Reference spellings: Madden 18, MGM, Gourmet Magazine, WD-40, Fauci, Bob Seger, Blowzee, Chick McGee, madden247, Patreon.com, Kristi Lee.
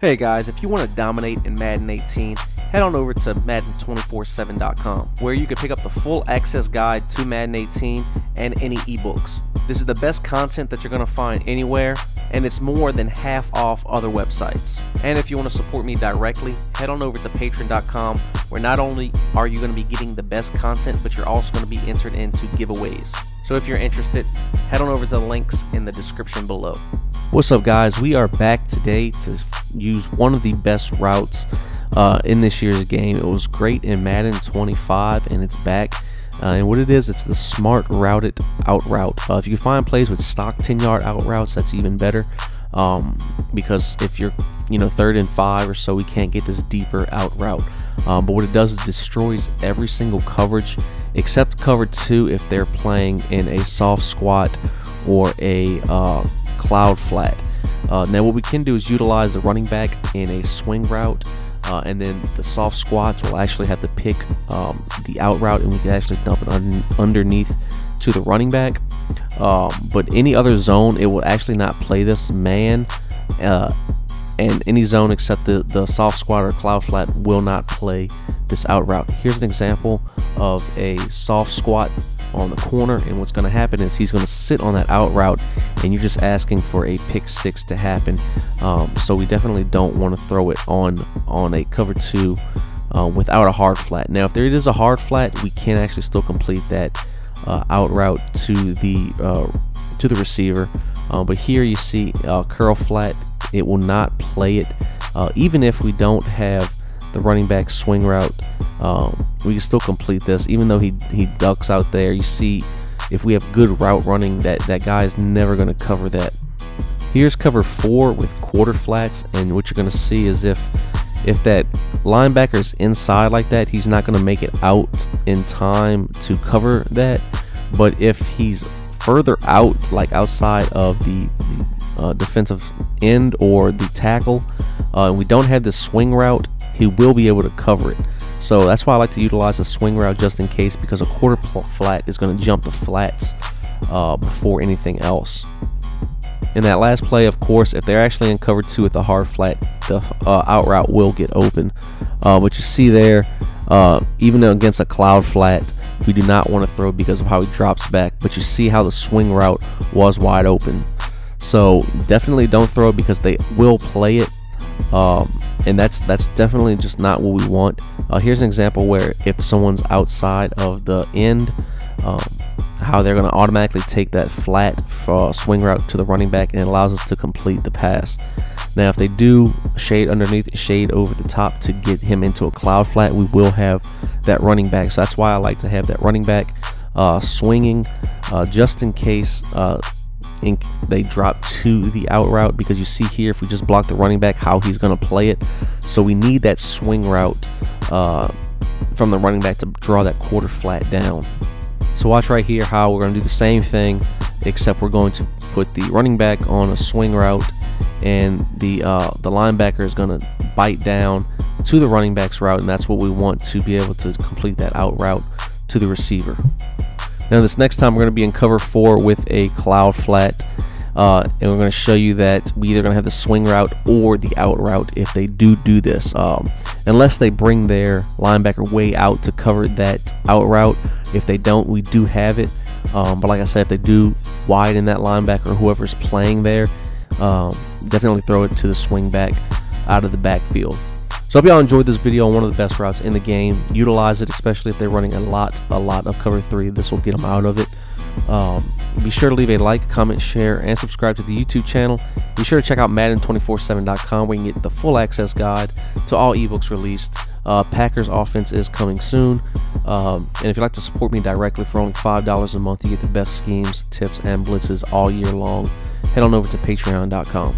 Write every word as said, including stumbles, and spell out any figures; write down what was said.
Hey guys, if you want to dominate in Madden eighteen, head on over to madden two four seven dot com, where you can pick up the full access guide to Madden eighteen and any ebooks. This is the best content that you're going to find anywhere, and it's more than half off other websites. And if you want to support me directly, head on over to Patreon dot com, where not only are you going to be getting the best content, but you're also going to be entered into giveaways. So if you're interested, head on over to the links in the description below. What's up guys, we are back today to use one of the best routes uh, in this year's game. It was great in Madden twenty-five and it's back. Uh, and what it is, it's the smart routed out route. Uh, if you find plays with stock ten yard out routes, that's even better. Um, because if you're, you know, third and five or so, we can't get this deeper out route. Um, but what it does is destroys every single coverage except cover two if they're playing in a soft squat or a uh, cloud flat. Uh, now what we can do is utilize the running back in a swing route, uh, and then the soft squats will actually have to pick um, the out route, and we can actually dump it un underneath to the running back. Um, but any other zone, it will actually not play this man, uh, and any zone except the, the soft squat or cloud flat will not play this out route. Here's an example of a soft squat on the corner, and what's going to happen is he's going to sit on that out route, and you're just asking for a pick six to happen. Um, so we definitely don't want to throw it on on a cover two uh, without a hard flat. Now if there is a hard flat, we can actually still complete that uh, out route to the uh, to the receiver, uh, but here you see uh, curl flat, it will not play it. Uh, even if we don't have the running back swing route, um, we can still complete this. Even though he he ducks out there, you see if we have good route running, that that guy is never going to cover that. Here's cover four with quarter flats, and what you're going to see is if if that linebacker is inside like that, he's not going to make it out in time to cover that. But if he's further out, like outside of the, the uh, defensive end or the tackle, uh, and we don't have the swing route, he will be able to cover it. So that's why I like to utilize a swing route just in case, because a quarter flat is going to jump the flats uh, before anything else. In that last play, of course, if they're actually in cover two with a hard flat, the uh, out route will get open. Uh, but you see there, uh, even though against a cloud flat, we do not want to throw because of how he drops back. But you see how the swing route was wide open. So definitely don't throw it because they will play it. Um, and that's that's definitely just not what we want. Uh, here's an example where if someone's outside of the end, um, how they're going to automatically take that flat for swing route to the running back, and it allows us to complete the pass. Now if they do shade underneath, shade over the top to get him into a cloud flat, we will have that running back. So that's why I like to have that running back uh, swinging uh, just in case uh, and they drop to the out route, because you see here if we just block the running back how he's going to play it. So we need that swing route uh, from the running back to draw that quarter flat down. So watch right here how we're going to do the same thing, except we're going to put the running back on a swing route, and the uh, the linebacker is going to bite down to the running back's route, and that's what we want to be able to complete that out route to the receiver. Now this next time we're going to be in cover four with a cloud flat, uh, and we're going to show you that we either going to have the swing route or the out route if they do do this. Um, unless they bring their linebacker way out to cover that out route. If they don't, we do have it. Um, but like I said, if they do widen that linebacker or whoever's playing there, um, definitely throw it to the swing back out of the backfield. So I hope y'all enjoyed this video on one of the best routes in the game. Utilize it, especially if they're running a lot, a lot of cover three. This will get them out of it. Um, be sure to leave a like, comment, share, and subscribe to the YouTube channel. Be sure to check out madden two four seven dot com where you can get the full access guide to all ebooks released. Uh, Packers offense is coming soon. Um, and if you'd like to support me directly for only five dollars a month, you get the best schemes, tips, and blitzes all year long. Head on over to patreon dot com.